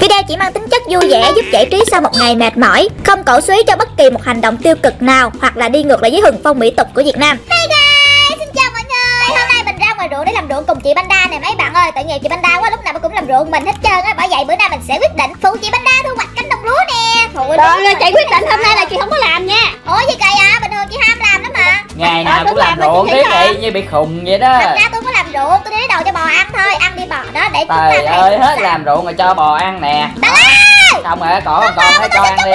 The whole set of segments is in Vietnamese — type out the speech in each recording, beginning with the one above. Video chỉ mang tính chất vui vẻ, giúp giải trí sau một ngày mệt mỏi, không cổ suý cho bất kỳ một hành động tiêu cực nào hoặc là đi ngược lại với thuần phong mỹ tục của Việt Nam. Hey guys, xin chào mọi người. Hôm nay mình ra ngoài ruộng để làm ruộng cùng chị Panda nè mấy bạn ơi. Tại nghề chị Panda quá, lúc nào cũng làm ruộng mình hết trơn á. Bởi vậy bữa nay mình sẽ quyết định phụ chị Panda thu hoạch cánh đồng lúa nè. Thôi ơi, chị quyết định hôm nay là chị không có làm nha. Ủa vậy kỳ à, bình thường chị ham làm lắm mà. Ngày nào cũng làm ruộng thế này như bị khùng vậy đó. Thật ra tôi có làm ruộng, tôi đi lấy đầu cho bò ăn thôi, ăn đi bò đó để chúng ta. Trời ơi, hết làm ruộng rồi cho bò ăn nè. Bạn ơi. Xong rồi con phải cho ăn đi.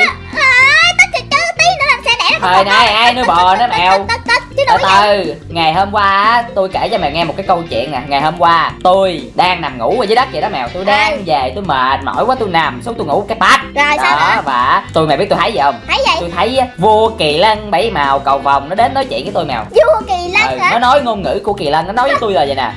Thời nay ai nuôi bò nó mèo. Từ ngày hôm qua tôi kể cho mày nghe một cái câu chuyện nè. Ngày hôm qua tôi đang nằm ngủ ở dưới đất vậy đó mèo. Tôi đang về tôi mệt mỏi quá, tôi nằm xuống tôi ngủ cái bát. Rồi đó, sao đó? Và mày biết tôi thấy gì không? Thấy gì? Tôi thấy vua Kỳ Lân bảy màu cầu vồng nó đến nói chuyện với tôi mèo. Vua Kỳ Lân hả? Nó nói ngôn ngữ của Kỳ Lân, nó nói với tôi là vậy nè.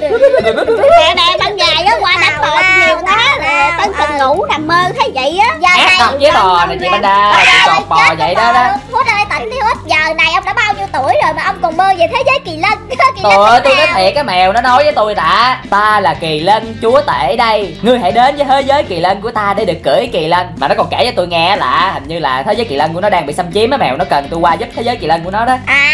Nè nè, tao dài đó qua đánh bò nhiều quá nè, tao từng ngủ nằm mơ thấy vậy á. Ép không với bò nè chị Panda, còn bò vậy đó đó. Giờ này ông đã bao nhiêu tuổi rồi mà ông còn mơ về thế giới Kỳ Lân? Trời ơi, tôi nói thiệt, cái mèo nó nói với tôi đã. Ta là Kỳ Lân chúa tể đây, ngươi hãy đến với thế giới Kỳ Lân của ta để được cưỡi Kỳ Lân. Mà nó còn kể cho tôi nghe là hình như là thế giới Kỳ Lân của nó đang bị xâm chiếm á mèo. Nó cần tôi qua giúp thế giới Kỳ Lân của nó đó. À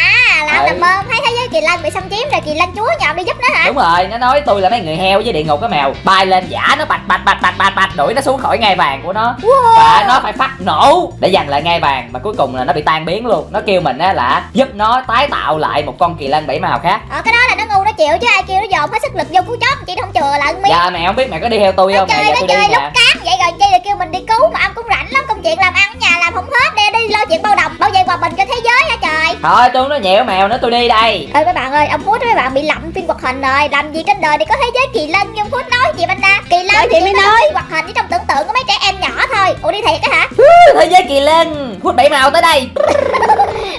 là ông nằm mơ thấy thế giới Kỳ Lân bị xâm chiếm rồi Kỳ Lân chúa nhờ ông đi giúp nó hả? Đúng rồi, nó nói tôi là mấy người heo với địa ngục á mèo. Bay lên giả nó bạch bạch bạch bạch bạch bạch đuổi nó xuống khỏi ngai vàng của nó. Và nó phải phát nổ để giành lại ngai vàng, mà cuối cùng là nó bị tan biến luôn. Nó kêu mình á là giúp nó tái tạo lại một con Kỳ Lân bảy màu khác. Cái đó là nó ngu nó chịu, chứ ai kêu nó dồn hết sức lực vô cứu chó chị không chừa lại miếng. Dạ mẹ không biết mẹ có đi theo tôi không? Trời nó chơi lúc cán vậy rồi chi là kêu mình đi cứu, mà ông cũng rảnh lắm, công chuyện làm ăn ở nhà làm không hết, đi lo chuyện bao đồng bao dây hòa bình cho thế giới hả trời. Thôi tôi nói nhẹo mèo nữa, tôi đi đây. Ơi mấy bạn ơi, ông Phút mấy bạn bị lậm phim hoạt hình rồi, làm gì trên đời để có thế giới Kỳ Lân nhưng Phút nói chị Panda. Kỳ Lân chị mới nói hoạt hình chỉ trong tưởng tượng của mấy trẻ em nhỏ thôi. Ủa đi thiệt đó hả? Thế giới Kỳ Lân Phút bảy màu tới đây.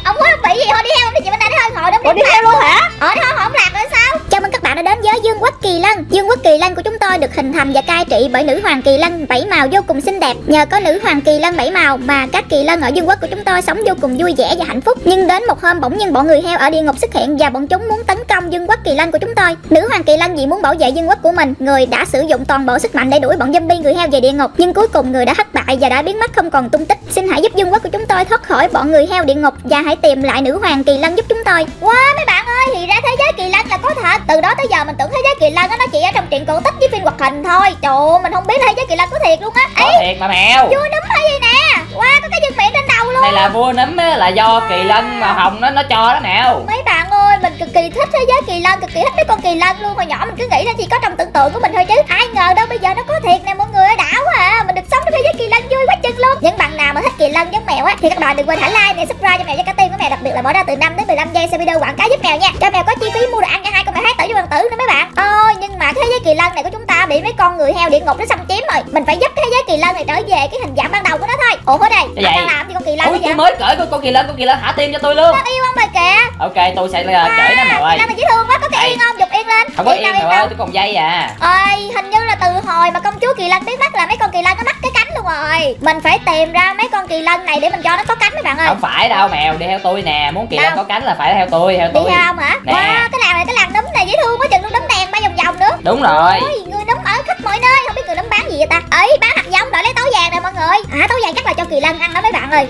Ông Phút bị gì thôi, đi theo đi chị Panda thôi, ngồi đâu đi theo luôn hả? Ở đó không lạc rồi sao? Chào mừng các bạn đã đến với Vương quốc Kỳ Lân. Vương quốc Kỳ Lân của chúng tôi được hình thành và cai trị bởi nữ hoàng Kỳ Lân bảy màu vô cùng xinh đẹp. Nhờ có nữ hoàng Kỳ Lân bảy màu mà các Kỳ Lân ở Vương quốc của chúng tôi sống vô cùng vui vẻ và hạnh phúc. Nhưng đến một hôm bỗng nhiên bọn người heo ở địa ngục xuất hiện và bọn chúng muốn tấn công Vương quốc Kỳ Lân của chúng tôi. Nữ hoàng Kỳ Lân vì muốn bảo vệ Vương quốc của mình, người đã sử dụng toàn bộ sức mạnh để đuổi bọn zombie người heo về địa ngục, nhưng cuối cùng người đã thất bại và đã biến mất không còn tung tích. Xin hãy giúp Vương quốc của chúng tôi thoát khỏi bọn người heo địa ngục và hãy tìm lại nữ hoàng Kỳ Lân giúp chúng tôi. Wow mấy bạn ơi, thì ra thế giới Kỳ Lân là có thật. Từ đó tới giờ mình tưởng thế giới Kỳ Lân nó chỉ ở trong truyện cổ tích với phim hoạt hình thôi. Trời ơi, mình không biết thế giới Kỳ Lân có thiệt luôn á. Có thiệt mà mèo. Vua nấm hay gì nè. Wow, có cái dương miệng trên đầu luôn. Đây là vua nấm á, là do Kỳ Lân màu hồng nó cho đó mèo. Mấy bạn ơi, mình cực kỳ thích thế giới Kỳ Lân, cực kỳ thích mấy con Kỳ Lân luôn. Hồi nhỏ mình cứ nghĩ là chỉ có trong tưởng tượng của mình thôi chứ ai ngờ đâu bây giờ nó có thiệt nè mọi người ơi, đã quá à. Mình được sống trong thế giới Kỳ Lân vui quá chừng luôn. Những bạn nào mà thích Kỳ Lân giống mèo á thì các bạn đừng quên hãy like, subscribe cho mèo với cả tim của mèo, đặc biệt là bỏ ra từ 5 đến 15 giây xem video quảng cáo giúp mèo nha, cho mèo có chi phí mua đồ ăn cho hai con mèo hái tử với hoàng tử nữa mấy bạn. Ôi nhưng mà thế giới Kỳ Lân này của chúng ta bị mấy con người heo địa ngục nó xâm chiếm rồi, mình phải giúp thế giới Kỳ Lân này trở về cái hình dạng ban đầu của nó thôi. Ủa thế đây đang làm gì con Kỳ Lân? Ủa, tôi mới cởi con Kỳ Lân thả tim cho tôi luôn. Tôi yêu ông rồi kìa. Ok tôi sẽ cởi nó mèo ơi. Kỳ Lân dễ thương quá, có cái yên không? Dục yên lên. Không có yên mèo ơi, tôi còn dây à. Ơi hình như là từ hồi mà công chúa Kỳ Lân biến mất là mấy con Kỳ Lân nó mất cái cánh luôn rồi. Mình phải tìm ra mấy con Kỳ Lân này để mình cho nó có cánh mấy bạn ơi. Không phải đâu mèo, đi theo tôi nè, muốn Kỳ Lân có cánh là phải theo tôi, theo tôi. Đi theo ông hả? Wow, cái làng này cái làng nấm này dễ thương quá chừng luôn, nấm đèn bay vòng vòng nữa. Đúng rồi. Ôi, người nấm ở khắp mọi nơi, không biết người nấm bán gì vậy ta. Ấy bán hạt giống rồi lấy táo vàng nè mọi người. À táo vàng chắc là cho Kỳ Lân ăn đó mấy bạn ơi.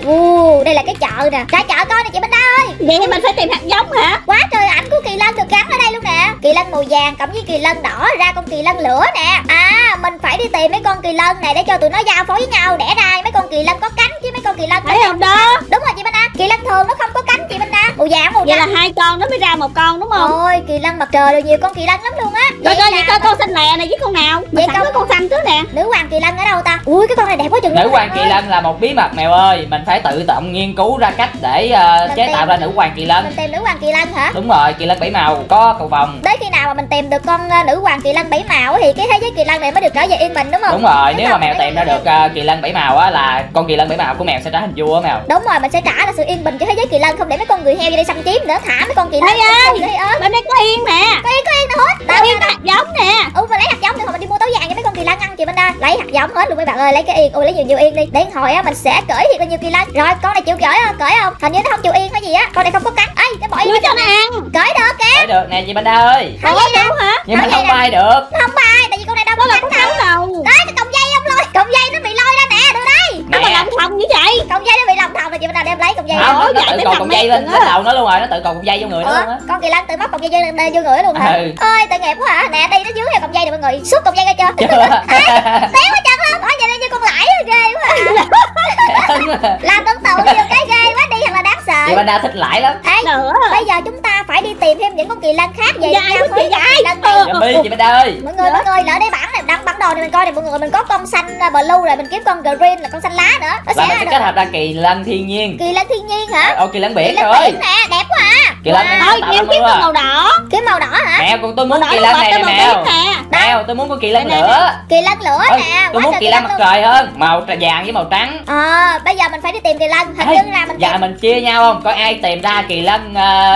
Đây là cái chợ nè. Ra chợ coi nè chị Panda ơi. Vậy thì mình phải tìm hạt giống hả? Quá trời ảnh của Kỳ Lân được gắn ở đây luôn nè. Kỳ Lân màu vàng cộng với Kỳ Lân đỏ ra con Kỳ Lân lửa nè. À mình phải đi tìm mấy con Kỳ Lân này để cho tụi nó giao phối với nhau để ra mấy con Kỳ Lân có cánh chứ mấy con Kỳ Lân phải không đó. Đúng rồi chị Panda. Kỳ Lân thường nó không có cánh chị Panda. Màu vàng màu vậy là hai con nó mới ra một con đúng không? Ôi Kỳ Lân mặt trời rồi, nhiều con Kỳ Lân lắm luôn á. Coi coi vậy coi con xanh lè này với con nào? Vậy con xanh trước nè. Nữ hoàng Kỳ Lân ở đâu ta? Ui cái con này đẹp quá chừng. Nữ hoàng Kỳ Lân là một bí mật mèo ơi, mình phải tự động nghiên cứu ra cách để chế tạo ra nữ hoàng Kỳ Lân. Mình tìm nữ hoàng Kỳ Lân hả? Đúng rồi, Kỳ Lân bảy màu có cầu vồng. Tới khi nào mà mình tìm được con nữ hoàng Kỳ Lân bảy màu thì cái thế giới Kỳ Lân này mới được trở về yên bình đúng không? Đúng rồi, nếu mà mèo tìm ra được Kỳ Lân bảy màu á là con Kỳ Lân bảy màu của mèo sẽ trở thành vua á mèo. Đúng rồi, mình sẽ trả lại sự yên bình cho thế giới Kỳ Lân, không để mấy con người heo vô đây xâm chiếm nữa, thả mấy con Kỳ Lân. Bên đây có yên nè. Có yên nè hết. Tao yên hạt giống nè. Mình lấy hạt giống thì mình đi mua táo vàng cho mấy con Kỳ Lân ăn chị Panda. Lấy hạt giống hết luôn mấy bạn ơi, lấy cái yên. Ôi lấy nhiều yên đi. Đến hồi á mình sẽ cưỡi thì bao nhiêu Kỳ Lân. Rồi con này chịu cưỡi không? Hình như nó không chịu yên hay gì á. Con này không có cánh. Ê, để bỏ yên cho nó ăn. Cưỡi được kìa. Cưỡi được nè chị Panda ơi. Không có hả? Nhưng mà không bay được. Không bay tại vì con này đâu có cánh nào. Đấy, cái còng tự cột còng dây lên đầu nó luôn rồi, nó tự cột còng dây vô người nó luôn á. Con kỳ lân tự móc còng dây vô người luôn hả? Ôi tội nghiệp quá hả? Nè đi nó dướng theo còng dây rồi mọi người, xúc còng dây ra chưa? Téo quá chặt lắm, ở vậy như con lãi ghê quá. Làm tưởng tượng nhiều cái ghê quá đi thật là đáng sợ. Chị Panda thích lãi lắm. Bây giờ chúng ta phải đi tìm thêm những con kỳ lân khác về nhau thôi. Chị Panda ơi. Mọi người lỡ đây bảng này đăng bản đồ này mình coi này mọi người, mình có con xanh blue rồi mình kiếm con green là con xanh lá nữa. Nó sẽ là kết hợp ra kỳ lân thiên nhiên. Kỳ lân thiên nhiên hả? Kỳ lân biển trời ơi. Đẹp quá à. Kỳ lân thôi kiếm con màu đỏ. Kiếm màu đỏ hả? Mèo con tôi muốn kỳ lân này nè mèo. Tôi muốn con kỳ lân lửa. Kỳ lân lửa nè. Tôi muốn kỳ lân mặt trời hơn, màu vàng với màu trắng. Bây giờ mình phải đi tìm kỳ lân. Hình như là mình chia nhau không? Có ai tìm ra kỳ lân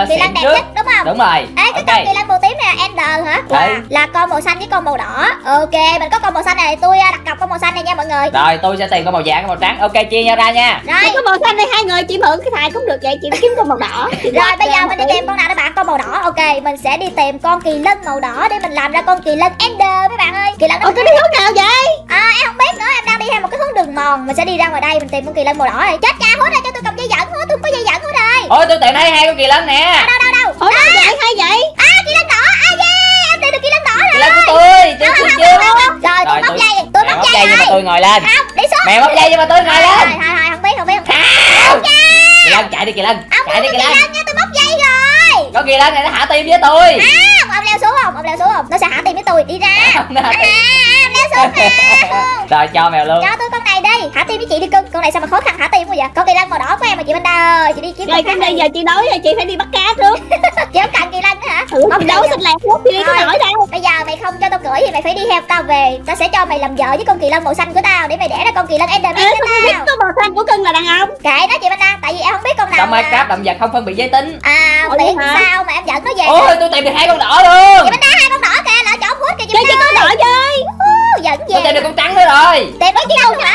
đẹp nhất đúng không? Đúng rồi. Cái con kỳ lân màu tím nè, Ender hả? Là con màu xanh với con màu đỏ. Ok, mình có con màu xanh này, tôi đặt cọc con màu xanh này nha mọi người. Rồi, tôi sẽ tìm con màu vàng con màu trắng. Ok, chia nhau ra nha. Rồi, con màu xanh này hai người chị mượn cái thài cũng được vậy, chị kiếm con màu đỏ. Rồi, bây giờ mình đi tìm con nào đó bạn, con màu đỏ. Ok, mình sẽ đi tìm con kỳ lân màu đỏ để mình làm ra con kỳ lân Ender mấy bạn ơi. Kỳ lân nó đi hướng nào vậy? Em không biết nữa, em đang đi theo một cái hướng đường mòn. Mình sẽ đi ra ngoài đây mình tìm con kỳ lân màu đỏ này. Chết cha hốt ra cho tôi cầm dây dẫn hốt, tôi không có dây dẫn hốt ơi. Ôi tôi tìm thấy hai con kỳ lân nè. Đâu? Ủa nó dậy hay vậy? Kỳ lân đỏ. Yeah, em tìm được kỳ lân đỏ rồi. Kỳ lân của tôi chưa. Rồi tôi móc dây, nhưng mà tôi ngồi lên. Không, đi xuống. Mẹ móc dây nhưng mà tôi ngồi lên. Thôi không biết. Kỳ lân chạy đi kỳ lân. Chạy đi kỳ lân. Tôi móc dây rồi. Con kỳ lân này nó hạ tim với tôi. Ông leo xuống không? Ông leo xuống không? Nó sẽ hạ tim với tôi, đi ra. Rồi cho mèo luôn. Cho tôi con này đi. Thả tim với chị đi cưng. Con này sao mà khó khăn thả tim quá vậy? Con kỳ lân màu đỏ của em mà chị Panda ơi, chị đi kiếm. Rồi cái này giờ chị đói rồi, chị phải đi bắt cá trước. Chị không cần kỳ lân nữa hả? Không đấu xịt lạc quốc đi đi cái nổi đâu. Bây giờ mày không cho tao cưỡi thì mày phải đi theo tao về. Tao sẽ cho mày làm vợ với con kỳ lân màu xanh của tao để mày đẻ ra con kỳ lân Enderman cho tao. Biết con màu xanh của cưng là đàn ông. Kệ đó chị Panda, tại vì em không biết con nào. Trong Minecraft động vật không phân biệt giới tính. Biết sao mà em dẫn nó về. Ôi tôi tìm được hai con đỏ luôn. Chị Panda hai con đỏ kìa, lỡ chỗ quốc kìa chị Panda. Dẫn về. Tôi tìm được con trắng nữa rồi. Tìm mấy con hả?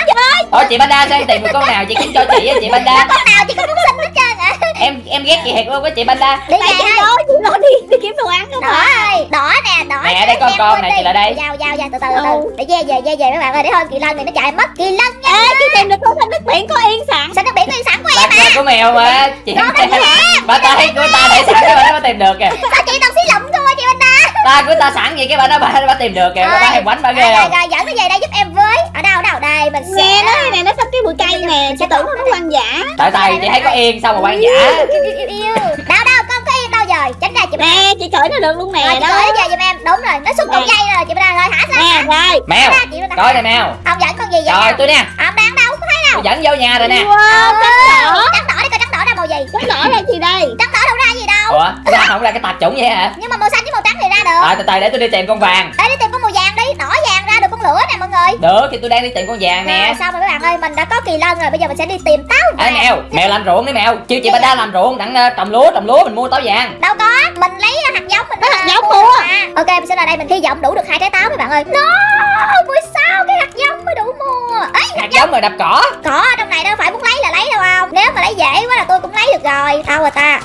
Thôi chị Panda sao tìm một con nào chị kiếm cho chị á chị Panda. Con nào chị cũng muốn xin hết trơn ạ. Em ghét chị thiệt luôn á chị Panda. Đi về thôi. Đi kiếm đồ ăn không phải. Đỏ nè, đỏ. Nè đây con này chị lại đây. Giao từ từ. Để về mấy bạn ơi, để thôi kỳ lân này nó chạy mất. Kỳ lân nha. Chị tìm được con xanh nước biển có yên sẵn. Xanh nước biển có yên sẵn của em à. Của mèo mà. Chị bắt tay của ta để sẵn cho bạn nó tìm được kìa. Sao chị tao xí lụm thôi chị Panda. Ta của ta sẵn vậy cái bạn đó bà tìm được kìa. Bà hèn quánh bà ghê. Rồi dẫn nó về đây giúp em với. Ở đâu đây mình sẽ nghe nó này nó sắp cái bụi cây nè, chị tưởng nó hoang dã. Tại chị thấy có yên sao mà hoang dã. Đâu con có yên đâu rồi. Tránh ra chị Panda. Nè chị cưỡi nó được luôn nè. Chị cưỡi nó về giùm em. Đúng rồi, nó xúc cột dây rồi chị Panda rồi hả sao? Rồi. Mèo. Coi nè mèo. Ông dẫn con gì vậy? Rồi tôi nè. Ông đang đâu có thấy đâu. Dẫn vô nhà rồi nè. Trắng đỏ đi coi trắng đỏ ra màu gì? Trắng đỏ ra gì đây? Trắng đỏ đâu ra gì đâu. Ủa, ra không ra cái tạp chủng vậy hả? Nhưng mà màu xanh với màu trắng thì ra được. Rồi từ để tôi đi tìm con vàng. Để đi tìm con màu vàng đi, đỏ vàng ra được con lửa nè mọi người. Được thì tôi đang đi tìm con vàng nè. Sao mà các bạn ơi, mình đã có kỳ lân rồi, bây giờ mình sẽ đi tìm táo vàng. Mèo làm ruộng đi mèo. Chiêu chị Panda làm ruộng, đặng trồng lúa mình mua táo vàng. Đâu có, mình lấy hạt giống mình mua. Ok, mình sẽ ra đây mình hy vọng đủ được 2 trái táo mấy bạn ơi. Buổi sau cái hạt giống mới đủ mua. Hạt giống rồi đập cỏ. Cỏ ở trong này đâu phải muốn lấy là lấy đâu không? Nếu mà lấy dễ quá là tôi cũng lấy được rồi. Đâu rồi ta.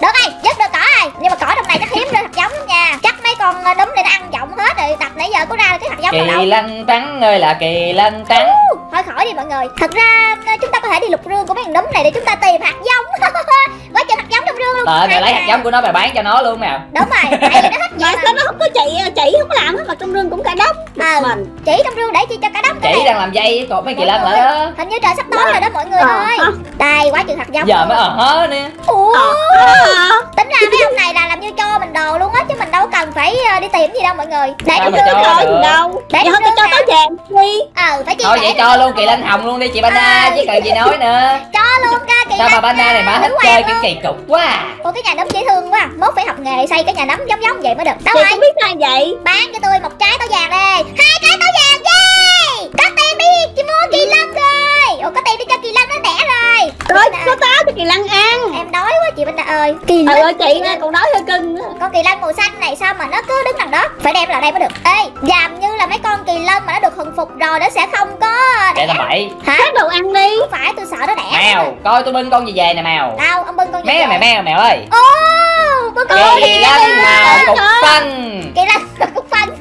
Được rồi, dứt được cỏ rồi. Nhưng mà cỏ trong này chắc hiếm nữa hạt giống lắm nha. Chắc mấy con đúng để nó ăn giọng hết rồi. Tập nãy giờ có ra cái hạt giống đâu. Kỳ lân trắng ơi là kỳ lân trắng. Thôi khỏi đi mọi người. Thật ra chúng ta có thể đi lục rương của mấy thằng nấm này để chúng ta tìm hạt giống. Quá trời hạt giống trong rương luôn. Mày lấy hạt giống của nó mày bán cho nó luôn nào. Đúng rồi. Tại vì nó hết nhà nó không có chị không có làm hết mà trong rương cũng cả đốc. Chỉ trong rương để chi cho cả đốc. Chỉ đang làm dây cột mấy kỳ lân lại đó. Hình như trời sắp tối rồi đó mọi người ơi. Đây quá trời hạt giống. Giờ mới nè. Tính ra mấy ông này là làm như cho mình đồ luôn á chứ mình đâu cần phải đi tìm gì đâu mọi người. Để trong rương rồi đâu. Để không cho táo vàng đi. Phải chia vậy cho luôn kỳ lân hồng luôn đi chị Panda chứ cần gì nói nữa. Cho luôn ca kỳ lân. Sao bà Panda này bà thích chơi kiểu kỳ cục quá. Ủa cái nhà nấm dễ thương quá. Mốt phải học nghề xây cái nhà nấm giống vậy mới được. Đâu ai biết sao vậy. Bán cho tôi một trái táo vàng đi. 2 trái táo vàng yeah. Có tiền đi chị mua kỳ lân rồi. Ủa có tiền đi cho kỳ lân nó đẻ rồi. Rồi có táo cho kỳ lân ăn. Em đói quá chị Panda ơi. Kỳ lân chị nghe còn đói hơi cưng nữa. Con kỳ lân màu xanh này sao mà nó cứ đứng đằng đó. Phải đem lại đây mới được. Dàm như là mấy con kỳ lân mà nó được hưởng phục rồi nó sẽ không có đẻ. Để bậy. Hái đồ ăn đi. Không phải tôi sợ nó đẻ. Mèo coi tôi bưng con gì về nè mèo. Đâu ông bưng con gì về. Mèo ơi. Kỳ lân màu cục phân. Kỳ lân cục phân.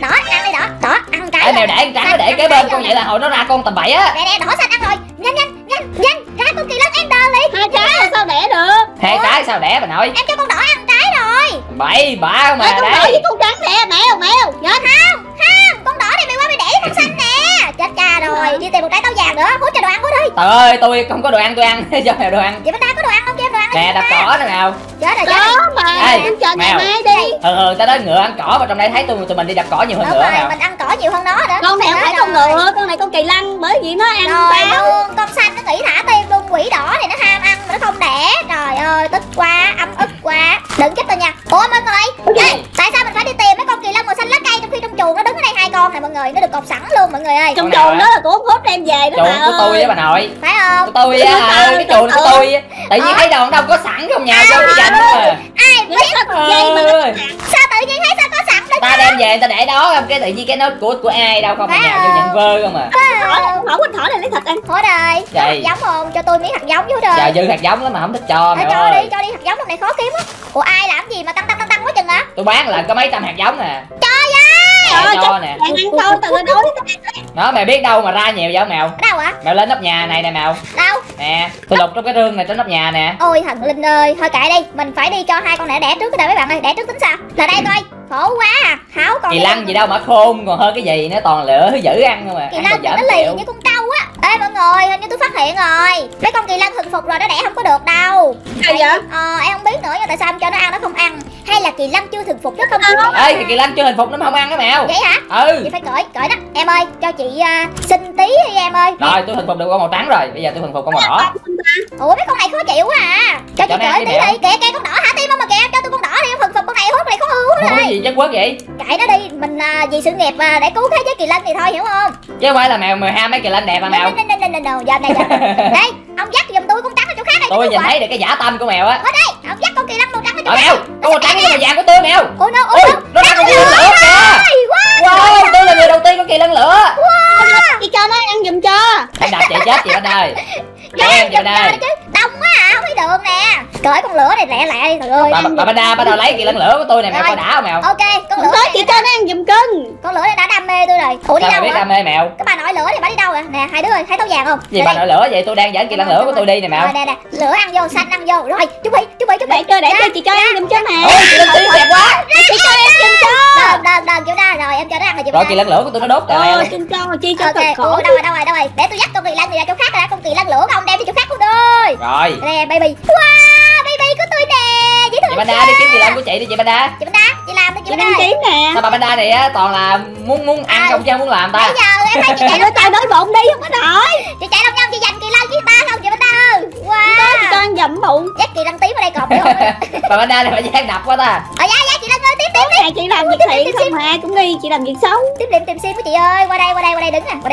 Đỏ ăn đi đỏ ăn cái. Mèo để ăn trắng nó để cái bên con vậy là hồi nó ra con tầm bậy á. Đỏ xanh ăn rồi nhanh nhanh. con kỳ lân Ender liền. Hai trái sao đẻ được? Hai trái sao đẻ bà nội? Em cho con đỏ ăn trái rồi. Bậy bạ mà. Con đỏ với con trắng nè, mèo mèo. Dạ không, không, con đỏ này mày qua mày đẻ với con xanh nè. Chết cha rồi, đi tìm một trái táo vàng nữa, hút cho đồ ăn của đi. Trời ơi, tôi không có đồ ăn, tôi ăn cho mèo đồ ăn. Chị Panda có đồ ăn không cho em đồ ăn? Nè, đập cỏ nè nào. Chết rồi, chết mà. Em chờ ngày mai đi. Ừ, ta tới ngựa ăn cỏ và trong đây thấy tụi mình đi đập cỏ nhiều hơn nữa rồi. Mình ăn cỏ nhiều hơn nó nữa. Con này không phải con ngựa, con này con kỳ lân bởi vì nó ăn táo. Con xanh nó nghĩ thả tim luôn, quỷ đỏ này nó ham ăn mà nó không đẻ. Trời ơi, tức quá, ấm ức quá. Đừng chết tôi nha. Ủa mấy con đây. Tại sao mình phải đi tìm mấy con kỳ lân màu xanh lá cây trong khi trong chuồng nó đứng ở đây hai con này mọi người, nó được cột sẵn luôn mọi người ơi. Trong chuồng đó là của Phốt đem về đó mà. Chuồng của tôi á bà nội. Phải không? Của tôi á, cái chuồng của tôi. Tự nhiên thấy đâu đâu có sẵn không nhà đâu cái dành. Ai biết gì mà sao tự nhiên thấy sao có sẵn đó ta đem về ta để đó không, cái tự nhiên cái nó của ai đâu không mà nhà vô nhận vơ không à. Hổ quanh thỏ này lấy thịt ăn thỏ đây hạt giống không, cho tôi miếng hạt giống với trời dư hạt giống lắm mà không thích cho mày cho ơi. Đi cho đi hạt giống lúc này khó kiếm á. Ủa ai làm gì mà tăng quá chừng hả? Tôi bán là có mấy trăm hạt giống nè. Trời ơi cho nè nó mày biết đâu mà ra nhiều vậy mèo. Đâu hả? Mèo lên nóc nhà này nè mèo. Đâu nè, tôi lục trong cái rương này trên nóc nhà nè. Ôi thần linh ơi, thôi kệ đi, mình phải đi cho hai con này đẻ trước cái đời mấy bạn ơi, đẻ trước tính sao là đây coi. Khổ quá à, háo con kỳ lân gì đâu mà khôn còn hơn cái gì nữa, toàn lửa giữ ăn không à. Kỳ lân nó liền với con trâu á. Ê mọi người, hình như tôi phát hiện rồi, mấy con kỳ lân thuần phục rồi nó đẻ không có được đâu. Sao vậy? Em không biết nữa, nhưng tại sao em cho nó ăn nó không ăn, hay là kỳ lân chưa thuần phục nó không ăn. Ê thì kỳ lân chưa thuần phục nó không ăn đó mèo. Vậy hả? Ừ. Vậy phải cởi nó. Em ơi cho chị xin tí đi em ơi. Rồi tôi thuần phục được con màu trắng rồi, bây giờ tôi thuần phục con màu đỏ. Ủa mấy con này khó chịu quá à. Cho chị cởi tí đi. Kìa kìa con đỏ hả tim không mà kìa, cho tôi con đỏ đi, thuần phục con này hút này khó hư rồi. Gì chắc quất vậy? Chạy nó đi, mình vì sự nghiệp để cứu thế giới kỳ lân thì thôi hiểu không? Chứ không phải là mèo 12 mấy kỳ lân đẹp mà mèo. Đồ giờ này đây, ông dắt giùm tôi con trắng ở chỗ khác đi. Tôi nhìn thấy được cái giả tâm của mèo á. Ở đây, ông dắt con kỳ lân màu trắng ở chỗ khác. Mèo, con màu trắng với màu vàng của tôi mèo. Ôi nó đang còn lửa kìa. Wow, tôi là người đầu tiên con kỳ lân lửa. Wow, chị cho nó ăn giùm cho. Anh đạp chị chết chị Panda ơi. Em giùm đây. Đông quá à, không biết đường nè. Cởi con lửa này lẹ lẹ đi thằng ơi. Bà Panda bắt đầu lấy kỳ lân lửa của tôi nè mèo, coi đã không mèo? Ok, con lửa này chị cho nó ăn giùm cưng. Con lửa này đã đam mê tôi rồi. Ủa đi đâu? Biết đam mê mèo. Cái bà nội lửa này bà đi đâu rồi? Nè hai đứa ơi, thấy táo vàng không? Gì bà nội lửa vậy? Tôi đang dẫn kỳ lân lửa của tôi đi nè mèo. Rồi nè nè, lửa ăn vô, xanh ăn vô. Rồi, chuẩn bị. Để cho chị cho em giùm cho mèo. Ôi, kỳ lân lửa đẹp quá. Chị cho em giùm cho. Đừng chịu ra rồi, em cho nó ăn rồi chị. Rồi kỳ lân lửa của tôi nó đốt rồi. Chung cho chi cho cực khổ. Đâu rồi, đâu rồi. Để tôi dắt con kỳ lân này ra chỗ khác rồi, con kỳ lân lửa không đem đi chỗ khác con ơi. Rồi. Nè baby. Wow, baby của tôi nè. Dễ thương. Chị Panda đi kiếm kỳ lân của chị đi chị Panda. Chị Panda, chị làm đi chị Panda. Chị kiếm nè. Sao bà Panda này á toàn là muốn ăn không chứ không muốn làm ta. Bây giờ em thấy chị chạy đôi tay đối bụng đi không có nổi. Chị chạy lông nhông chị giành kỳ lân với ta không chị Panda ơi. Wow. Chị cho ăn dậm bụng. Dắt kỳ lân tím ở đây cột vô. Bà Panda này phải gian đập quá ta. Ở dạ chị Lân ơi tiếp. Nè chị làm việc thiện không mà cũng đi chị làm việc xấu. Tiếp điểm tìm sim của chị ơi, qua đây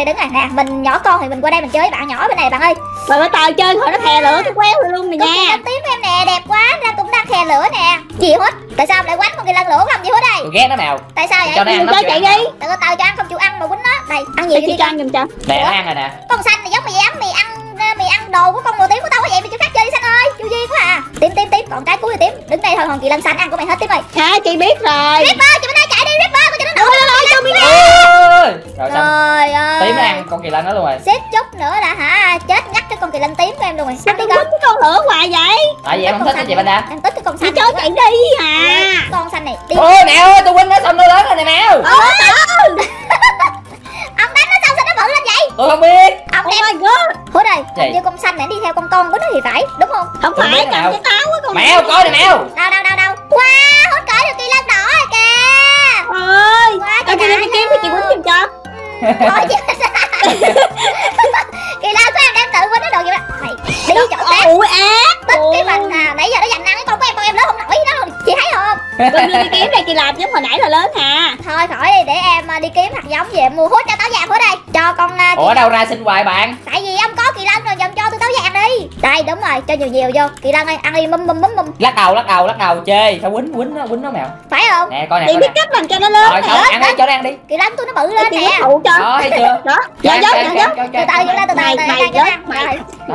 đứng nè, nè, mình nhỏ con thì mình qua đây mình chơi với bạn nhỏ bên này bạn ơi. Rồi bà tờ chơi hồi nó thè lửa cái quéo luôn nè nha. Con tím em nè đẹp quá, ra cũng đang thè lửa nè. Chị Hút, tại sao lại quánh con kỳ lân lửa không chị Hút đây? Tôi ghét nó mèo. Tại sao vậy? Cho nó ăn nó chạy đi. Tao cho ăn không chịu ăn mà quánh nó. Đây, ăn gì chị cho ăn giùm cho. Nè ăn rồi nè. Con xanh này giống mày dám mày ăn đồ của con màu tím của tao quá vậy, mày cho khác chơi đi xanh ơi. Vui gì quá à. Tím còn cái cuối thì tím. Đứng đây thôi còn kỳ lân xanh ăn của mày hết tím ơi. Hả chị biết rồi. Ripper chị bên đây chạy đi Ripper con cho nó nổ. Rồi xong. Tím nó ăn con kỳ lân đó luôn rồi. Xếp chút nữa là hả chết ngắt cái con kỳ lân tím của em luôn rồi. Sao đi con lửa hoài vậy? Tại vì em không thích cái chị Panda. Em thích cái con xanh. Chị cho chạy đi à. Con xanh này. Ôi mẹ ơi tôi quên nó xong nó lớn rồi nè mèo. Ông đánh nó xong sao nó bự lên vậy? Tôi không biết. Ông đem Hút ơi, hình như con xanh này đi theo con của nó thì phải, đúng không? Không phải, cầm cái táo á con. Mèo coi nè mèo. Đâu. Wow, Hút cởi được kỳ lân đỏ rồi kìa. Ơi. Quá trời. Tôi đi kiếm chị quýnh giùm cho. Thôi chứ. Kỳ lân của em đem tự quýnh nó được vậy mà. Đi chỗ khác. Ủa ác. Tức cái mình nãy giờ nó giành ăn cái con của em, lớn không nổi nó. Chị thấy không? Con đưa đi kiếm này chị làm giống hồi nãy là lớn hà. Thôi khỏi đi để em đi kiếm hạt giống về mua Hút cho táo vàng Hút đây. Cho con Ủa đâu ra xin hoài bạn? Tại vì ông có kỳ lân rồi dùm cho tôi táo vàng đi. Đây đúng rồi, cho nhiều vô. Kỳ lân ơi, ăn đi mum. Lắc đầu chê, sao quýnh nó mèo. Phải không? Nè coi nè. Chị biết cách làm cho nó lớn. Rồi thôi, ăn đi cho nó ăn đi. Kỳ lân tôi nó bự lên nè. Đó thấy chưa? Đó. Vô.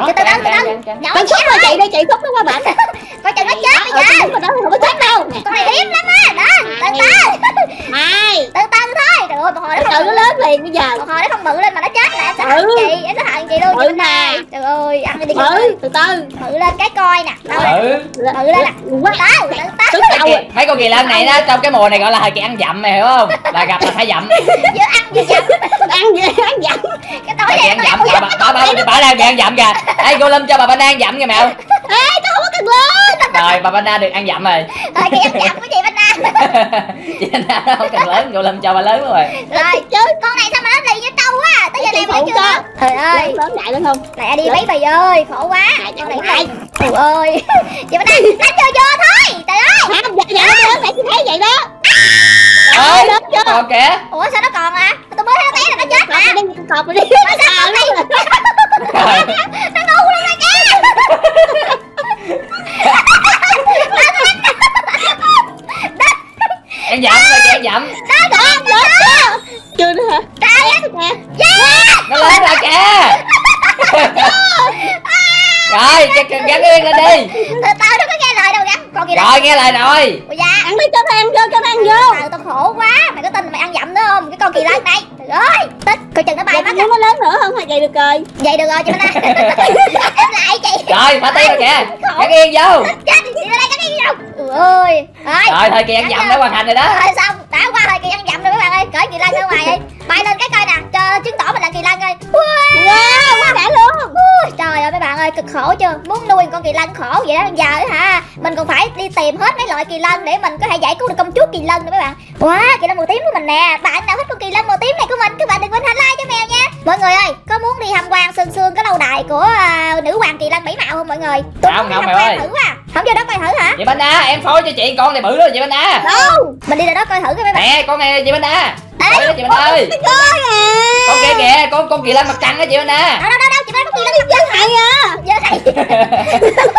Từ từ. Con xúc rồi chị đi, chị xúc nó qua bển. Coi chừng nó chết bây giờ. Không có chết đâu. Con này hiếm lắm á. Đó, từ từ thôi. Trời ơi, hồi nó không lớn liền bây giờ. Hồi nó không bự lên mà nó chết là em sẽ hận chị, em sẽ hận chị luôn chị này. Trời ơi, ăn đi đi. Từ từ. Thử lên cái coi nè. Thử lên nè. Mấy con kỳ lân này đó, trong cái mùa này gọi là thời kỳ ăn dặm mày hiểu không? Là gặp là phải dặm. Vừa ăn vừa dặm. Ăn dặm. Cái tối này ăn dặm. Bà đang ăn dặm kìa. Ê cô Lâm cho bà Panda ăn dặm kìa mẹo. Ê tôi không có cần lớn. Rồi bà Panda được ăn dặm rồi. Rồi cái ăn dặm của chị Panda. Chị Panda không cần lớn, cô Lâm cho bà lớn rồi. Rồi chứ con này sao mà nó lì với trâu quá. Tới giờ này mới chưa. Trời ơi. Lớn đại lên không? Mẹ đi mấy bà ơi, khổ quá. Con này ai. Trời ơi. Chị Panda đánh vô thôi. Trời ơi. Không vậy chị thấy vậy đó. Ơi, còn kìa. Ủa sao nó còn à? Tôi mới thấy nó té là nó chết mà. Cọp đi. Nó ngu lắm rồi kìa. Em dặm rồi kìa, em dặm. Đó còn lớn chưa? Chưa nữa hả? Trời ơi. Nó lớn rồi kìa. Rồi, gắn yên lên đi. Tao đâu có nghe lời đâu gắn. Còn gì đâu. Rồi nghe lời rồi. Ủa dạ. Ăn đi cho tao ăn vô, cho tao ăn vô. Trời tao khổ quá. Mày có tin là mày ăn dặm nữa không? Cái con kỳ lân đây. Trời ơi. Tích, coi chừng nó bay mất. Nó lớn nữa không? Vậy được rồi. Vậy được rồi chị Panda. Em lại chị. Rồi, phải tiếng kìa. Gắn yên vô. Chết, chị ra đây gắn yên vô. Trời ơi. Rồi, thời kỳ ăn dặm đã hoàn thành rồi đó. Rồi xong, đã qua thời kỳ ăn dặm rồi các bạn ơi. Cởi kỳ lân ra ngoài đi. Bay lên cái coi nè, cho chứng tỏ mình là kỳ lân coi. Wow, quá đã luôn. Trời ơi mấy bạn ơi, cực khổ chưa? Muốn nuôi con kỳ lân khổ vậy đó, giờ hả? Mình còn phải đi tìm hết mấy loại kỳ lân để mình có thể giải cứu được công chúa kỳ lân nữa mấy bạn. Wow, kỳ lân màu tím của mình nè. Bạn nào thích con kỳ lân màu tím này của mình, các bạn đừng quên hãy like cho Mèo nha. Mọi người ơi, có muốn đi tham quan sương cái lâu đài của nữ hoàng kỳ lân mỹ mạo không mọi người? Tôi không, muốn đi tham quan thử à. Không vô đó coi thử hả? Chị Panda, em phối cho chị con này bự đó chị Panda. Đâu? Mình đi ra đó coi thử coi mấy bạn. Nè, con này chị Panda. Ê, đó, chị Panda ơi. Con kia kìa, con kỳ lân mặt trăng đó chị Panda. Đâu đâu đâu chị Panda, con kỳ lân mặt trăng à. Dơ này.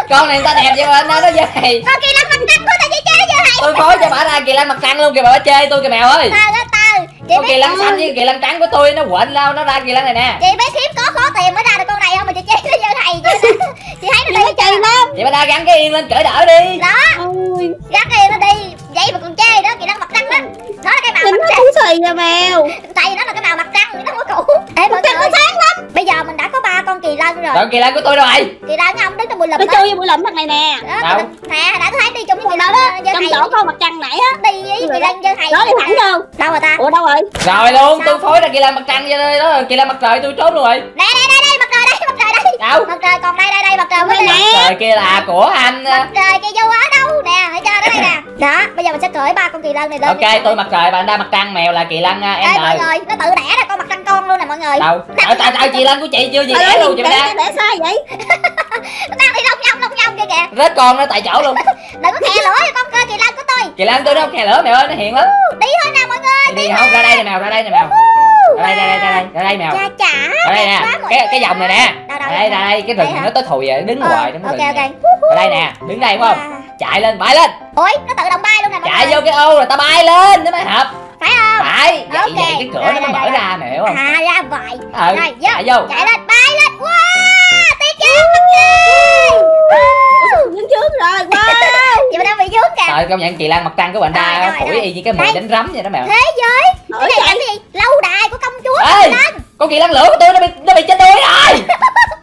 Con này người ta đẹp vậy mà nó dơ này. Con kỳ lân mặt trăng của ta chị chơi dơ này. Tôi phối cho bà ra kỳ lân mặt trăng luôn kìa bà chơi tôi kìa Mèo ơi. Con kỳ lân xanh với kỳ lân trắng của tôi nó quện lao nó ra kỳ lân này nè. Chị bé khiếm có khó tìm mới ra được con này không mà chị chơi nó dơ này chị. Chị thấy nó kỳ lắm. Chị Panda gắn cái yên lên cỡ đỡ đi. Đó. Gắn cái yên nó đi. Vậy mà còn chê đó kỳ lân mặt trăng đó. Nó là cái màu mặt trăng xì nha Mèo. Tại vì nó là cái màu mặt trăng nó mới cũ. Ê mọi người, nó sáng lắm. Bây giờ mình đã có 3 con kỳ lân rồi. Còn kỳ lân của tôi đâu rồi? Kỳ lân ông đứng trong bụi lùm. Nó chui vô bụi lùm thằng này nè. Đó. Nè, đã thấy đi trong cái đó đó. Trong chỗ con mặt trăng nãy á. Đi với kỳ lân chơi thầy. Đó đi thẳng vô. Đâu rồi ta? Ủa đâu rồi? Rồi luôn, tôi phối ra kỳ lân mặt trăng vô đây đó, kỳ lân mặt trời tôi trốn luôn rồi. Nè nè nè nè, mặt trời đây, mặt trời đây. Đâu? Mặt trời còn đây đây đây, mặt trời mới nè. Mặt trời kia là của anh. Mặt trời kia vô ở đâu nè, hãy cho nó đây nè. Đó, bây giờ mình sẽ cởi 3 con kỳ lân này lên. Ok, tôi mặt trời, bạn đang mặt trăng, Mèo là kỳ lân em. Ê, mọi người, nó tự đẻ ra con mặt trăng con luôn nè mọi người. Đâu? Tại kỳ lân của chị chưa gì đẻ luôn chị Panda. Đẻ sai vậy. Nó đang đi lông nhông kìa kìa. Rết con nó tại chỗ luôn. Đừng có khè lửa cho con kỳ lân của tôi. Kỳ lân tôi nó không khè lửa Mèo ơi, nó hiền lắm. Đi thôi nào mọi người. Đi không ra đây nè Mèo, ra đây nè Mèo. Ra đây Mèo. Ra đây nè. Cái vòng này nè. Đây cái rừng nó tới thùi vậy, đứng hoài trong rừng. Ra đây nè, đứng đây đúng không? Chạy lên, bay lên. Ôi, nó tự động bay luôn nè mọi người. Chạy vô cái ô rồi ta bay lên nó mới hợp. Phải không? Phải. Vậy vậy cái cửa nó mới mở ra nè hiểu không? À ra vậy. Rồi, chạy vô. Chạy lên, bay lên. Wow, tiếng kêu. Dính dướng rồi. Wow. Chị Panda bị dướng kìa. Trời công nhận kỳ lân mặt trăng của bạn ta phủi y như cái mùi đánh rắm vậy đó Mèo. Thế giới. Cái này cái gì? Lâu đài của công chúa kỳ lân. Con kỳ lân lửa của tôi nó bị chết đuối rồi.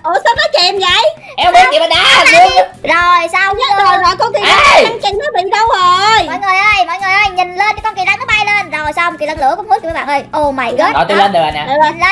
Ủa sao nó chèm vậy? Em biết chị Panda luôn. Rồi sao rồi con kỳ lân chân nó bị đâu rồi? Mọi người ơi, nhìn lên cái con kỳ lân nó bay lên. Rồi xong kỳ lân lửa cũng hứa các bạn ơi. Oh my god. Rồi tôi lên được rồi nè.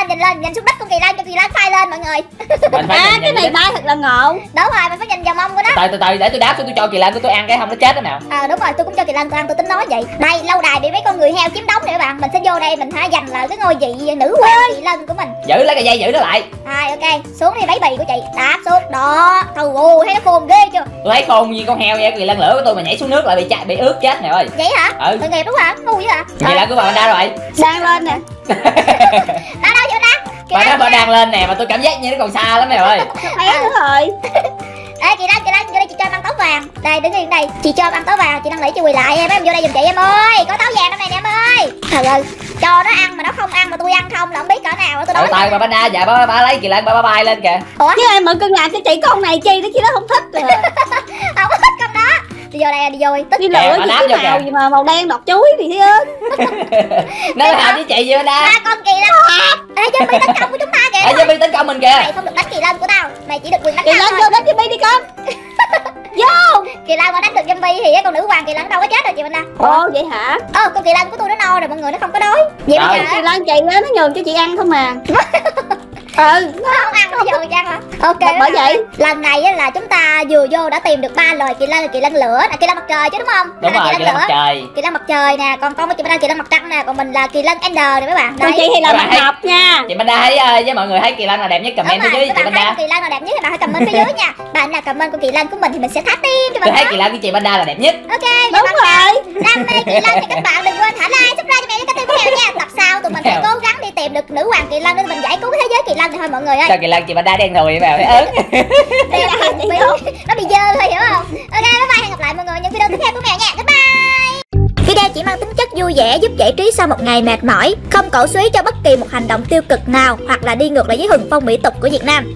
Nhìn lên, nhìn xuống đất con kỳ lân cho kỳ lân bay lên mọi người. Cái này bay thật là ngộ. Đúng rồi, mình phải nhìn vào mông của nó. Từ từ để tôi đáp xuống tôi cho kỳ lân của tôi ăn cái không nó chết đó nào. Ờ đúng rồi, tôi cũng cho kỳ lân tôi ăn tôi tính nói vậy. Đây, lâu đài bị mấy con người heo chiếm đóng nè các bạn. Mình sẽ vô đây mình hãy giành lại cái ngôi vị nữ hoàng kỳ lân của mình. Giữ lấy cái dây giữ nó lại. Rồi ok, xuống đi bấy bì của chị. Đáp xuống. Đó. Trời ơi, thấy nó khôn ghê chưa? Tôi thấy khôn như con heo vậy, kỳ lân lửa của tôi mà nhảy xuống nước lại bị ướt chết nè ơi. Vậy hả? Ừ. Tội nghiệp đúng không? Ngu dữ hả? Kỳ lân của bà Panda rồi. Đang lên nè. Đó đâu vậy ta? Bà đang lên nè mà tôi cảm giác như nó còn xa lắm nè ơi. Bé nữa rồi. Ê kỳ lân, vô đây chị cho em ăn táo vàng. Đây đứng yên đây. Chị cho em ăn táo vàng, chị đang nãy chị quỳ lại em vô đây giùm chị em ơi. Có táo vàng trong này nè em ơi. Trời ơi, cho nó ăn mà nó không ăn mà tôi ăn không là không biết cỡ nào tôi nói. Tay bà Panda dạ bà lấy kỳ lân bà bay lên kìa. Ủa? Chứ em mượn cưng làm cho chị con này chi đó chứ nó không thích rồi. Không thích con đó. Đi vô đây đi vô tích đi lửa gì màu gì mà màu đen đọt chuối thì thế ơi. Nó làm với chị vô đây. Ba con kỳ lân. Ê, chuẩn bị tấn công của chúng ta. mình kìa. Mày không được đánh kỳ lân của tao, mày chỉ được quyền đánh kỳ lân. Vô đánh cái bi đi con. Vô. Kỳ lân mà đánh được Kim Bi thì con nữ hoàng kỳ lân đâu có chết rồi chị Panda. Ồ vậy hả? Con kỳ lân của tôi nó no rồi, mọi người nó không có đói. Vậy bây giờ kỳ lân chạy lên nó nhường cho chị ăn không mà. Nó không ăn bây giờ chăng hả? Ok. Bởi vậy lần này á là chúng ta vừa vô đã tìm được 3 loài kỳ lân, là kỳ lân lửa, là kỳ lân mặt trời chứ đúng không? Đúng rồi, kỳ lân mặt trời. Kỳ lân mặt trời nè, còn con của chị Panda kỳ lân mặt trăng nè, còn mình là kỳ lân Ender nè mấy bạn. Đây. Còn chị thì là mặt ngọc nha. Chị Panda thấy với mọi người thấy kỳ lân là đẹp nhất comment phía dưới chị Panda. Kỳ lân là đẹp nhất thì bạn hãy comment phía dưới nha. Bạn nào comment của kỳ lân của mình thì mình sẽ thả tim cho bạn. Tôi thấy kỳ lân của chị Panda là đẹp nhất. Ok. Đúng rồi. Đam mê kỳ lân thì các bạn đừng quên thả like, subscribe cho mẹ cái tim Mèo nha. Tập sau tụi mình sẽ cố gắng đi tìm được nữ hoàng kỳ lân để mình giải cứu thế giới kỳ lân. Thôi mọi người ơi. Sao kỳ lân chị Panda đen thùi vậy thấy ớn. Nó bị dơ thôi hiểu không? Ok bye bye, hẹn gặp lại mọi người những video tiếp theo của Mèo nha. Bye bye. Video chỉ mang tính chất vui vẻ giúp giải trí sau một ngày mệt mỏi, không cổ suý cho bất kỳ một hành động tiêu cực nào hoặc là đi ngược lại với thuần phong mỹ tục của Việt Nam.